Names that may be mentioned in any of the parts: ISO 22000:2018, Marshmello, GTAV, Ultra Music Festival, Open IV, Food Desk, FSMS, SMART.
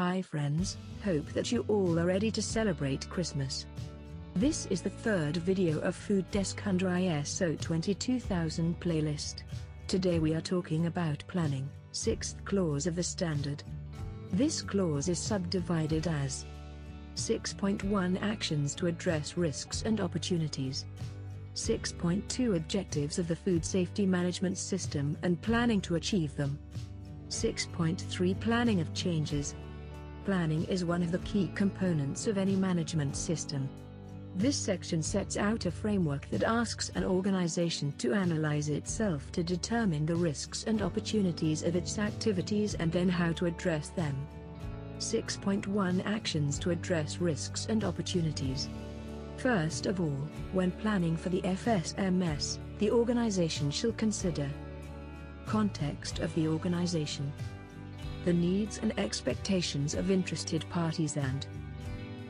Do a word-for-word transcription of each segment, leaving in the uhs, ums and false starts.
Hi friends, hope that you all are ready to celebrate Christmas. This is the third video of Food Desk under I S O twenty-two thousand playlist. Today we are talking about planning, sixth clause of the standard. This clause is subdivided as six point one actions to address risks and opportunities, six point two objectives of the food safety management system and planning to achieve them, six point three planning of changes. Planning is one of the key components of any management system. This section sets out a framework that asks an organization to analyze itself to determine the risks and opportunities of its activities and then how to address them. six point one Actions to address risks and opportunities. First of all, when planning for the F S M S, the organization shall consider context of the organization, the needs and expectations of interested parties and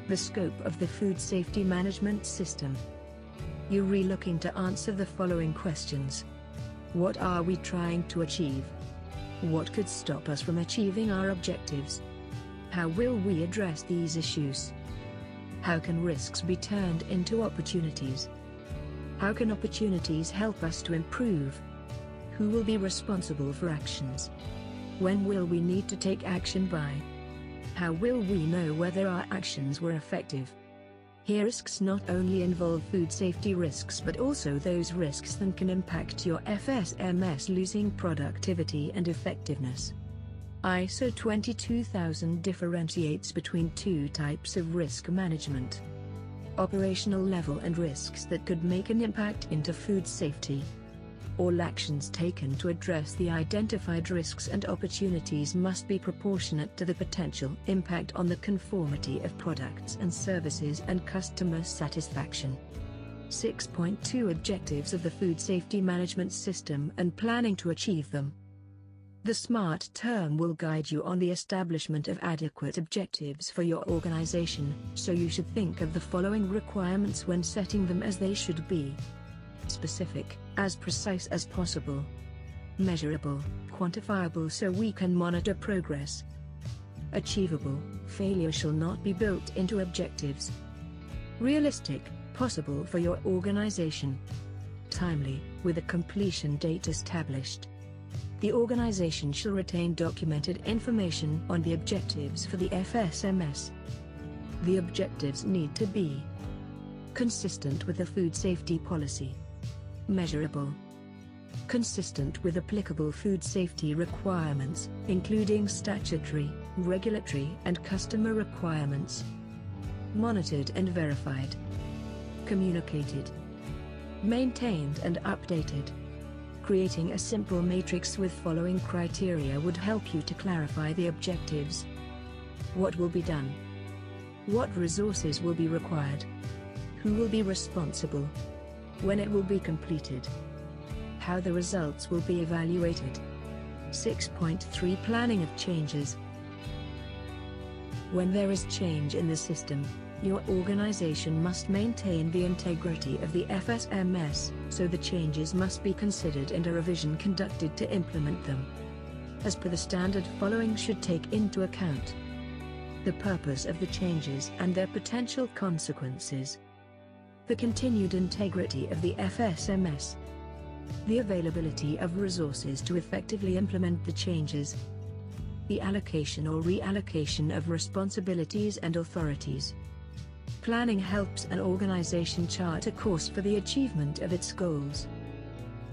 the scope of the food safety management system. You're looking to answer the following questions. What are we trying to achieve? What could stop us from achieving our objectives? How will we address these issues? How can risks be turned into opportunities? How can opportunities help us to improve? Who will be responsible for actions? When will we need to take action by? How will we know whether our actions were effective? Here risks not only involve food safety risks but also those risks that can impact your F S M S losing productivity and effectiveness. I S O twenty-two thousand differentiates between two types of risk management: operational level and risks that could make an impact into food safety. All actions taken to address the identified risks and opportunities must be proportionate to the potential impact on the conformity of products and services and customer satisfaction. six point two Objectives of the food safety management system and planning to achieve them. The SMART term will guide you on the establishment of adequate objectives for your organization, so you should think of the following requirements when setting them, as they should be: specific, as precise as possible; measurable, quantifiable so we can monitor progress; achievable, failure shall not be built into objectives; realistic, possible for your organization; timely, with a completion date established. The organization shall retain documented information on the objectives for the F S M S. The objectives need to be consistent with the food safety policy, measurable, consistent with applicable food safety requirements, including statutory, regulatory and customer requirements, monitored and verified, communicated, maintained and updated. Creating a simple matrix with following criteria would help you to clarify the objectives. What will be done? What resources will be required? Who will be responsible? When it will be completed? How the results will be evaluated? six point three Planning of changes. When there is change in the system, your organization must maintain the integrity of the F S M S, so the changes must be considered and a revision conducted to implement them. As per the standard, following should take into account the purpose of the changes and their potential consequences, the continued integrity of the F S M S, the availability of resources to effectively implement the changes, the allocation or reallocation of responsibilities and authorities. Planning helps an organization chart a course for the achievement of its goals.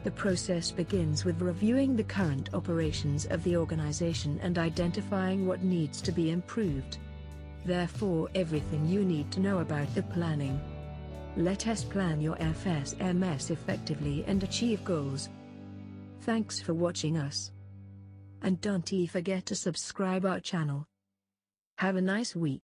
The process begins with reviewing the current operations of the organization and identifying what needs to be improved. Therefore, everything you need to know about the planning. Let us plan your F S M S effectively and achieve goals. Thanks for watching us. And don't forget to subscribe our channel. Have a nice week.